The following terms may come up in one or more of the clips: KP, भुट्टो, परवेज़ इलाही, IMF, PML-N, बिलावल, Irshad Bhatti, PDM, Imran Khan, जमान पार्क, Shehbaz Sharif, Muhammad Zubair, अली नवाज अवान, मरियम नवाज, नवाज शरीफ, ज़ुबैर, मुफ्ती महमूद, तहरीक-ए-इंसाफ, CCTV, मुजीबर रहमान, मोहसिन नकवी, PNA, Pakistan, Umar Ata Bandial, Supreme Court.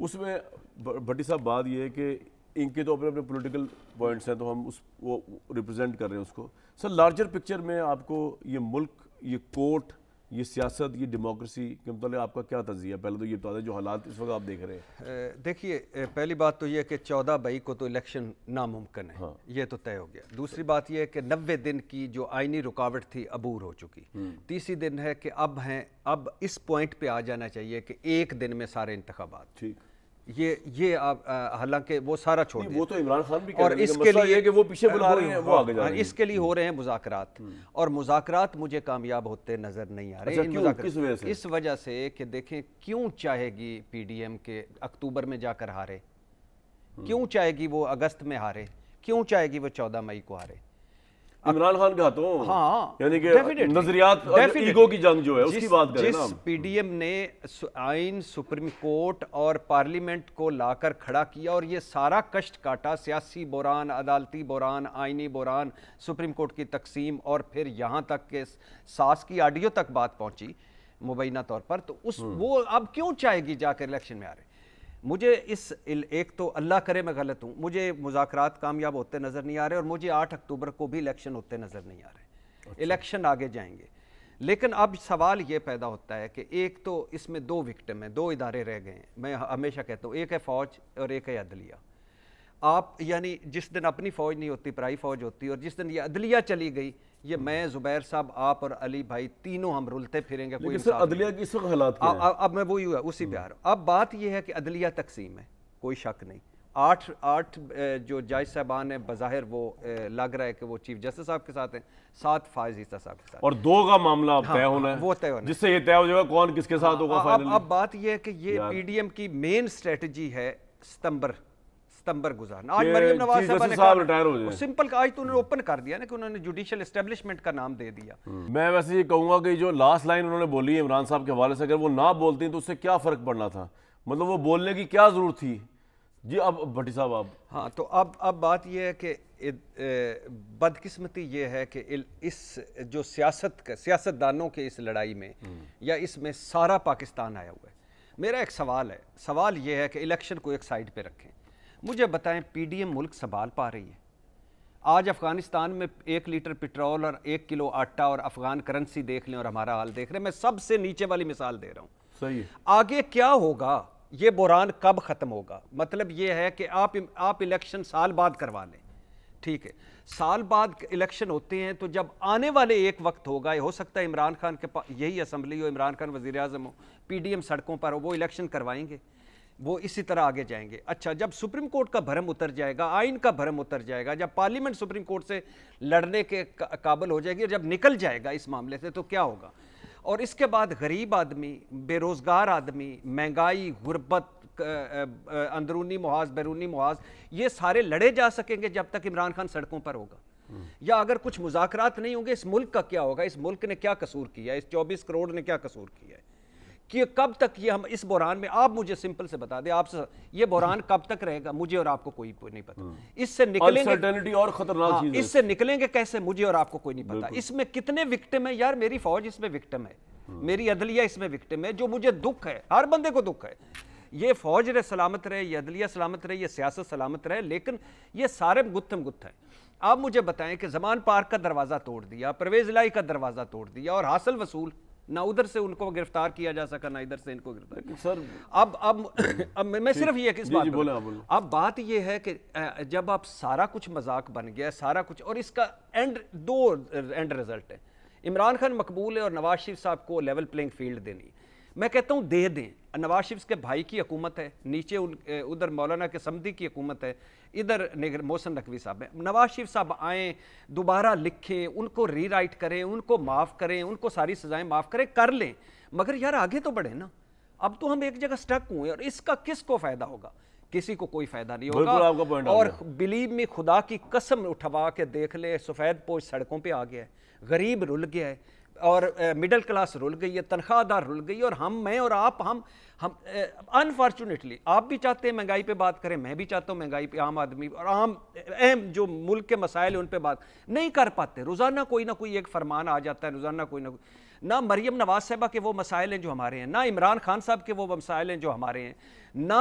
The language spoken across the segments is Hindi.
उसमें भट्टी साहब बात यह है कि इनके तो अपने अपने पॉलिटिकल पॉइंट्स हैं, तो हम उस वो रिप्रेजेंट कर रहे हैं उसको। सर लार्जर पिक्चर में आपको ये मुल्क, ये कोर्ट, ये सियासत, ये डेमोक्रेसी के मतलब आपका क्या तजिया है? पहले तो ये बता दें जो हालात इस वक्त आप देख रहे हैं। देखिए, पहली बात तो ये है कि 14 मई को तो इलेक्शन नामुमकिन है, हाँ। ये तो तय हो गया। दूसरी बात ये है कि 90 दिन की जो आइनी रुकावट थी अबूर हो चुकी। तीसरी दिन है कि अब इस पॉइंट पर आ जाना चाहिए कि एक दिन में सारे इंतखाबात, ठीक, ये आप हालांकि वो सारा छोड़ वो तो इमरान खान भी कह और रहे इसके लिए कि वो पीछे बुला रहे हैं, वो आगे जा रहे हैं, इसके लिए हो रहे हैं मुज़ाकरात, और मुज़ाकरात मुझे कामयाब होते नज़र नहीं आ रहे। अच्छा, इस वजह से कि देखें क्यों चाहेगी PDM के अक्टूबर में जाकर हारे, क्यों चाहेगी वो अगस्त में हारे, क्यों चाहेगी वो 14 मई को हारे, इमरान खान का तो हाँ, यानी कि नजरियात और ईगो की जंग जो है उसकी बात करें ना। जिस PDM ने आइन, सुप्रीम कोर्ट और पार्लियामेंट को लाकर खड़ा किया और ये सारा कष्ट काटा, सियासी बुरान, अदालती बुरान, आइनी बुरान, सुप्रीम कोर्ट की तकसीम और फिर यहाँ तक के सास की ऑडियो तक बात पहुँची मुबैना तौर पर, तो उस वो अब क्यों चाहेगी जाकर इलेक्शन में आ रहे। मुझे इस एक तो अल्लाह करे मैं गलत हूँ, मुझे मुज़ाकरात कामयाब होते नज़र नहीं आ रहे और मुझे 8 अक्टूबर को भी इलेक्शन होते नज़र नहीं आ रहे। अच्छा। इलेक्शन आगे जाएंगे, लेकिन अब सवाल ये पैदा होता है कि एक तो इसमें दो विक्टिम हैं, दो इदारे रह गए हैं। मैं हमेशा कहता हूँ, एक है फ़ौज और एक है अदलिया। आप यानी जिस दिन अपनी फ़ौज नहीं होती, पराई फ़ौज होती, और जिस दिन ये अदलिया चली गई, ये मैं, ज़ुबैर साहब, आप और अली भाई, तीनों हम रुलते फिरेंगे। कोई सर अदलिया की इस वक्त हालात क्या है? अब मैं वही हुआ उसी पे आ रहा हूँ। अब बात यह है कि अदलिया तकसीम है, कोई शक नहीं। 8 जो जज साहबान है, बज़ाहिर वो लग रहा है कि वो चीफ जस्टिस साहब के साथ हैं, 7 फायज़ ईसा साहब के साथ, और 2 का मामला तय होना है, वो तय होना है, जिससे ये तय हो जाएगा कौन किसके साथ होगा फाइनली। अब बात यह है कि ये PDM की मेन स्ट्रेटजी है सितंबर गुजारना। आज मरियम नवाज साहब रिटायर हो जाए, सिंपल का आज तो उन्होंने ओपन कर दिया ना कि उन्होंने जुडिशियल एस्टेब्लिशमेंट का नाम दे दिया। मैं वैसे ये कहूंगा कि जो लास्ट लाइन उन्होंने बोली इमरान साहब के हवाले से, अगर वो ना बोलती तो उससे क्या फर्क पड़ना था, मतलब वो बोलने की क्या जरूरत थी जी। अब भट्टी साहब आप, हाँ, तो अब बात यह है कि बदकिस्मती ये है कि इस जो सियासतदानों के इस लड़ाई में या इसमें सारा पाकिस्तान आया हुआ है। मेरा एक सवाल है, सवाल यह है कि इलेक्शन को एक साइड पर रखें, मुझे बताएं PDM मुल्क संभाल पा रही है? आज अफगानिस्तान में 1 लीटर पेट्रोल और 1 किलो आटा और अफगान करेंसी देख लें और हमारा हाल देख रहे हैं। मैं सबसे नीचे वाली मिसाल दे रहा हूँ, सही है। आगे क्या होगा, ये बुरान कब खत्म होगा? मतलब ये है कि आप इलेक्शन साल बाद करवा लें, ठीक है, साल बाद इलेक्शन होते हैं, तो जब आने वाले एक वक्त होगा, हो सकता है इमरान खान के पास यही असम्बली हो, इमरान खान वज़ीर आज़म हो, PDM सड़कों पर हो, वो इलेक्शन करवाएंगे, वो इसी तरह आगे जाएंगे। अच्छा, जब सुप्रीम कोर्ट का भरम उतर जाएगा, आइन का भरम उतर जाएगा, जब पार्लियामेंट सुप्रीम कोर्ट से लड़ने के काबिल हो जाएगी, और जब निकल जाएगा इस मामले से, तो क्या होगा? और इसके बाद गरीब आदमी, बेरोज़गार आदमी, महंगाई, गुर्बत, अंदरूनी मुहाज, बैरूनी मुहाज, ये सारे लड़े जा सकेंगे जब तक इमरान खान सड़कों पर होगा। या अगर कुछ मुज़ाकरात नहीं होंगे, इस मुल्क का क्या होगा? इस मुल्क ने क्या कसूर किया है? इस 24 करोड़ ने क्या कसूर किया है? कि कब तक ये हम इस बहरान में, आप मुझे सिंपल से बता दें, आपसे ये बहरान कब तक रहेगा? मुझे और आपको कोई नहीं पता। इससे निकलेंगे और खतरनाक चीज़ है। इससे निकलेंगे कैसे, मुझे और आपको कोई नहीं पता। इसमें कितने विक्टिम है यार, मेरी फौज इसमें विक्टिम है, मेरी अदलिया इसमें विक्टिम है, जो मुझे दुख है, हर बंदे को दुख है। ये फौज रहे सलामत रहे, ये अदलिया सलामत रहे, ये सियासत सलामत रहे, लेकिन ये सारे गुत्थम गुत्थ है। आप मुझे बताएं कि जमान पार्क का दरवाज़ा तोड़ दिया, परवेज़ इलाही का दरवाज़ा तोड़ दिया, और हासिल वसूल ना उधर से उनको गिरफ्तार किया जा सका, ना इधर से इनको गिरफ्तार। सर अब मैं सिर्फ ये कि इस बात बोला अब बात ये है कि जब आप सारा कुछ मजाक बन गया सारा कुछ, और इसका दो एंड रिजल्ट है, इमरान खान मकबूल है और नवाज शरीफ साहब को लेवल प्लेइंग फील्ड देनी। मैं कहता हूँ दे दें, नवाज शरीफ के भाई की हुकूमत है, नीचे उधर मौलाना के समदी की हुकूमत है, इधर मोहसिन नकवी साहब हैं। नवाज शरीफ साहब आएँ, दोबारा लिखें, उनको रीराइट करें, उनको माफ़ करें, उनको सारी सज़ाएं माफ़ करें, कर लें, मगर यार आगे तो बढ़े ना। अब तो हम एक जगह स्टक हुए और इसका किसको फ़ायदा होगा? किसी को कोई फ़ायदा नहीं होगा। और बिलीव में खुदा की कसम उठवा के देख लें, सफ़ेद पोश सड़कों पर आ गया है, गरीब रुल गया है, और मिडिल क्लास रुल गई है, तनख्वाहदार रुल गई, और हम, मैं और आप, हम अनफॉर्चुनेटली, आप भी चाहते हैं महंगाई पे बात करें, मैं भी चाहता हूँ महंगाई पे आम आदमी और आम अहम जो मुल्क के मसाइल हैं उन पे बात नहीं कर पाते। रोज़ाना कोई ना कोई एक फरमान आ जाता है, रोज़ाना कोई ना कोई। ना मरीम नवाज साहबा के वो मसाइल हैं जो हमारे हैं, ना इमरान खान साहब के वो मसाइल हैं जो हमारे हैं, ना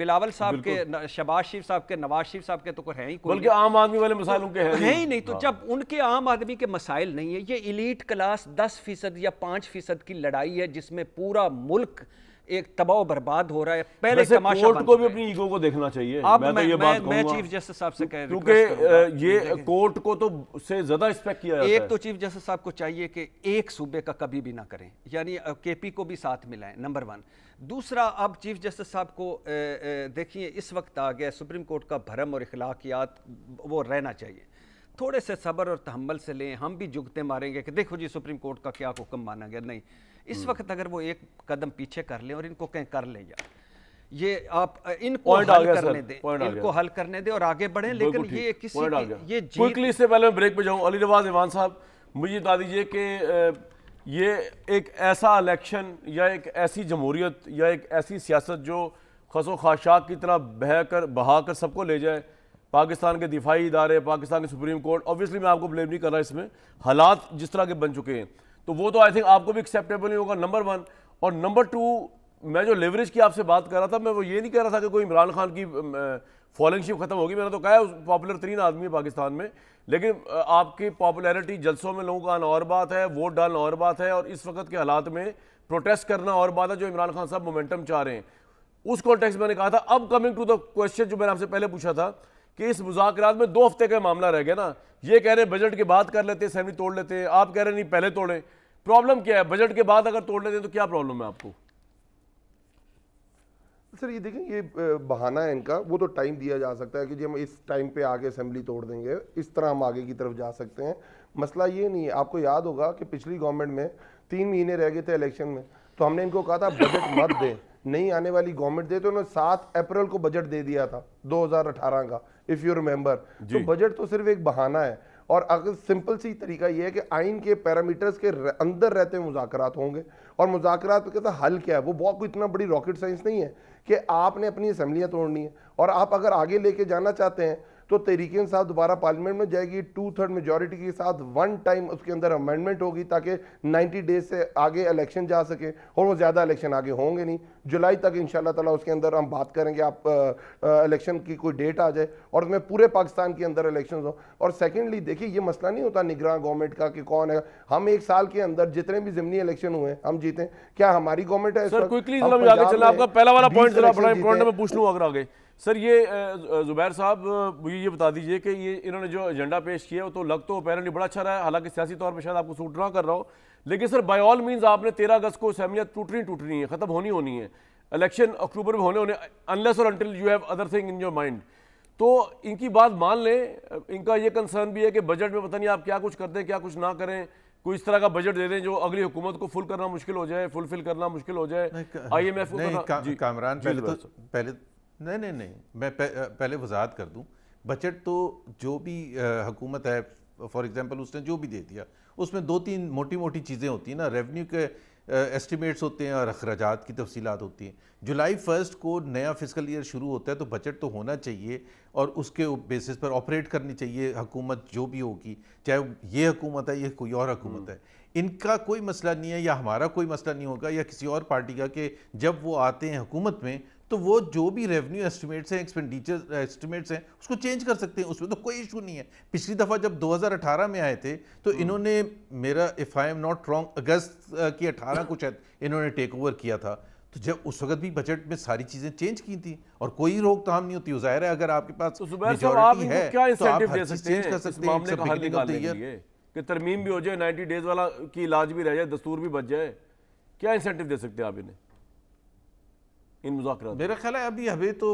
बिलावल साहब के, शहबाज शरीफ साहब के, नवाज शरीफ साहब के तो है ही, बल्कि आम आदमी वाले मसाइलों के हैं ही नहीं। तो जब उनके आम आदमी के मसाइल नहीं है, ये इलीट क्लास 10% या 5% की लड़ाई है जिसमें पूरा मुल्क एक तबाह बर्बाद हो रहा है। पहले तमाशा कोर्ट को भी अपनी ईगो को देखना चाहिए। मैं चीफ जस्टिस साहब से कह रहा हूं क्योंकि ये कोर्ट को तो से ज्यादा रिस्पेक्ट किया जाता है। एक तो चीफ जस्टिस साहब को चाहिए कि एक सूबे का कभी भी ना करें, यानी केपी को भी साथ मिलाएं, नंबर वन। दूसरा, अब चीफ जस्टिस साहब को देखिए इस वक्त आ गया, सुप्रीम कोर्ट का भरम और अखलाकियात वो रहना चाहिए, थोड़े से सब्र और तहम्मल से लें। हम भी जुगते मारेंगे कि देखो जी सुप्रीम कोर्ट का क्या हुक्म माना गया, नहीं। इस वक्त अगर वो एक कदम पीछे कर लें और इनको कहीं कर लें, यार ये आप इनको हल करने दें, इनको हल करने दें और आगे बढ़ें। लेकिन ये किसी ये क्विकली, इससे पहले मैं ब्रेक पे जाऊं, अली नवाज अवान साहब मुझे बता दीजिए कि ये एक ऐसा इलेक्शन या एक ऐसी जमहूरियत या एक ऐसी सियासत जो खसो खाशाक की तरह बहा कर सबको ले जाए, पाकिस्तान के दिफाई इदारे, पाकिस्तान के सुप्रीम कोर्ट, ऑब्वियसली मैं आपको ब्लेम नहीं कर रहा, इसमें हालात जिस तरह के बन चुके हैं तो वो तो आई थिंक आपको भी एक्सेप्टेबल नहीं होगा, नंबर वन। और नंबर टू, मैं जो लेवरेज की आपसे बात कर रहा था, मैं वो ये नहीं कह रहा था कि कोई इमरान खान की फॉलोइंगशिप खत्म होगी, मैंने तो कहा है पॉपुलर तरीन आदमी है पाकिस्तान में, लेकिन आपकी पॉपुलैरिटी जलसों में लोगों का आना और बात है, वोट डालना और बात है, और इस वक्त के हालात में प्रोटेस्ट करना और बात है, जो इमरान खान साहब मोमेंटम चाह रहे हैं उस कॉन्टेक्स्ट मैंने कहा था। अब कमिंग टू द क्वेश्चन जो मैंने आपसे पहले पूछा था कि इस मुज़ाकरात में 2 हफ्ते का मामला रह गया ना, ये कह रहे हैं बजट के बाद कर लेते, असेंबली तोड़ लेते, आप कह रहे नहीं पहले तोड़ें, प्रॉब्लम क्या है? बजट के बाद अगर तोड़ लेते हैं तो क्या प्रॉब्लम है आपको? सर ये देखें, ये बहाना है इनका, वो तो टाइम दिया जा सकता है कि जी हम इस टाइम पे आगे असेंबली तोड़ देंगे, इस तरह हम आगे की तरफ जा सकते हैं। मसला ये नहीं है, आपको याद होगा कि पिछली गवर्नमेंट में 3 महीने रह गए थे इलेक्शन में, तो हमने इनको कहा था बजट मत दे, नहीं आने वाली गवर्नमेंट दे, तो उन्होंने 7 अप्रैल को बजट दे दिया था 2018 का, इफ़ यू रिमेंबर। तो बजट तो सिर्फ एक बहाना है, और अगर सिंपल सी तरीका ये है कि आइन के पैरामीटर्स के अंदर रहते हुए मुज़ाकरात होंगे, और मुज़ाकरात का हल क्या है, वो बहुत कोई इतना बड़ी रॉकेट साइंस नहीं है कि आपने अपनी असम्बलियाँ तोड़नी है, और आप अगर आगे लेके जाना चाहते हैं तो तहरीक-ए-इंसाफ साहब दोबारा पार्लियामेंट में जाएगी, 2/3 मेजोरिटी के साथ 1 टाइम उसके अंदर अमेंडमेंट होगी ताकि 90 डेज से आगे इलेक्शन जा सके, और वो ज़्यादा इलेक्शन आगे होंगे नहीं, जुलाई तक इंशाल्लाह ताला उसके अंदर हम बात करेंगे, आप इलेक्शन की कोई डेट आ जाए और उसमें पूरे पाकिस्तान के अंदर इलेक्शन हो। और सेकेंडली देखिए, ये मसला नहीं होता निगरान गवर्नमेंट का कि कौन है, हम 1 साल के अंदर जितने भी ज़िमनी इलेक्शन हुए हम जीते, क्या हमारी गवर्नमेंट है? सर क्विकली आपका पहला वाला पॉइंट में पूछ लूँ अगर आगे। सर ये जुबैर साहब मुझे ये बता दीजिए कि ये इन्होंने जो एजेंडा पेश किया तो लग तो पैरेंटली बड़ा अच्छा रहा है, हालांकि सियासी तौर पे शायद आपको सूट ना कर रहा हो, लेकिन सर बाय ऑल मींस आपने 13 अगस्त को असम्बलियाँ टूटनी है, ख़त्म होनी है, इलेक्शन अक्टूबर में होने अनलेस और until you have other thing in your mind. तो इनकी बात मान लें, इनका ये कंसर्न भी है कि बजट में पता नहीं आप क्या कुछ कर दें क्या कुछ ना करें, कोई इस तरह का बजट दे दें जो अगली हुकूमत को फुल करना मुश्किल हो जाए, फुलफिल करना मुश्किल हो जाए। IMF कामरान पहले नहीं, मैं पहले वजाहत कर दूं, बजट तो जो भी हुकूमत है फॉर एग्जांपल उसने जो भी दे दिया उसमें 2-3 मोटी चीज़ें होती हैं ना, रेवेन्यू के एस्टिमेट्स होते हैं और अखराजात की तफसीलात होती हैं। जुलाई 1 को नया फिस्कल ईयर शुरू होता है तो बजट तो होना चाहिए और उसके बेसिस पर ऑपरेट करनी चाहिए हुकूमत जो भी होगी, चाहे ये हुकूमत है या कोई और हुकूमत है। इनका कोई मसला नहीं है या हमारा कोई मसला नहीं होगा या किसी और पार्टी का कि जब वो आते हैं हुकूमत में तो वो जो भी रेवेन्यू एस्टिमेट्स हैं, एक्सपेंडिचर एस्टिमेट्स हैं, उसको चेंज कर सकते हैं, उसमें तो कोई इशू नहीं है। पिछली दफ़ा जब 2018 में आए थे तो इन्होंने, मेरा if I am not wrong, अगस्त की 18 को शायद इन्होंने टेक ओवर किया था, तो जब उस वक्त भी बजट में सारी चीज़ें चेंज की थी और कोई रोकथाम नहीं होती। ज़ाहिर है अगर आपके पास मेजॉरिटी है तो आप हर चीज़ चेंज कर सकते हैं, कि तरमीम भी हो जाए, 90 डेज वाला की इलाज भी रह जाए, दस्तूर भी बच जाए, क्या इंसेंटिव दे सकते हैं आप इन्हें? मेरा ख्याल है अभी हमें तो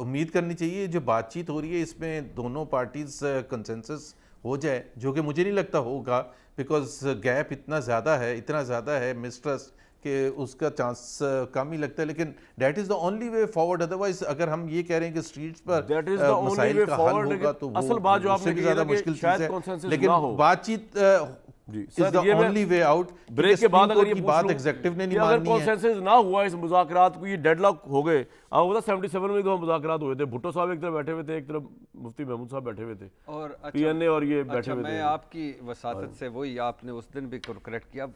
उम्मीद करनी चाहिए जो बातचीत हो रही है इसमें दोनों पार्टीज कंसेंसस हो जाए, जो कि मुझे नहीं लगता होगा, बिकॉज गैप इतना ज़्यादा है मिसट्रस्ट कि उसका चांस कम ही लगता है। लेकिन that is the only way forward, otherwise अगर हम ये कह रहे हैं कि स्ट्रीट्स पर मसाइल का हल होगा तो असल बात जो आपने कही ज़्यादा मुश्किल चीज़ है, लेकिन बातचीत ओनली वे आउट। ब्रेक के बाद अगर ये बात एग्जीक्यूटिव ने नहीं मानी है, कंसेंसस ना हुआ इस मुज़ाकरात को, ये डेडलॉक हो गए। 77 में मुज़ाकरात हुए थे, भुट्टो साहब एक तरफ बैठे हुए थे, एक तरफ मुफ्ती महमूद साहब बैठे हुए थे और अच्छा, पीएनए और ये बैठे हुए थे। आपकी वसातत से वही आपने उस दिन भी करेक्ट किया,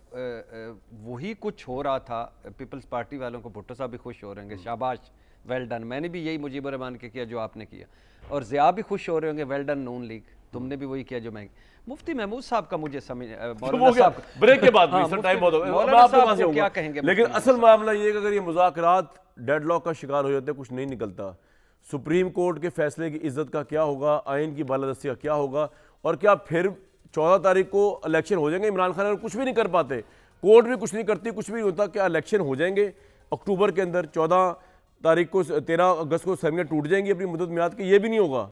वही कुछ हो रहा था। पीपल्स पार्टी वालों को भुट्टो साहब भी खुश हो रहे होंगे, शाबाश वेल डन, मैंने भी यही मुजीबर रहमान के किया जो आपने किया, और ज़िया भी खुश हो रहे होंगे वेल डन नून लीग तुमने भी वही किया जो मैं। मुफ्ती महमूद साहब का मुझे समझ ब्रेक के बाद टाइम बहुत हो गया, लेकिन असल मामला ये कि अगर ये मुज़ाकरात डेडलॉक का शिकार हो जाते, कुछ नहीं निकलता, सुप्रीम कोर्ट के फैसले की इज्जत का क्या होगा, आइन की बालादस्ती का क्या होगा, और क्या फिर 14 तारीख को इलेक्शन हो जाएंगे? इमरान खान कुछ भी नहीं कर पाते, कोर्ट भी कुछ नहीं करती, कुछ भी नहीं होता, क्या इलेक्शन हो जाएंगे अक्टूबर के अंदर? 14 तारीख को 13 अगस्त को सरमियाँ टूट जाएंगी अपनी मुद्दत मियाद की, ये भी नहीं होगा।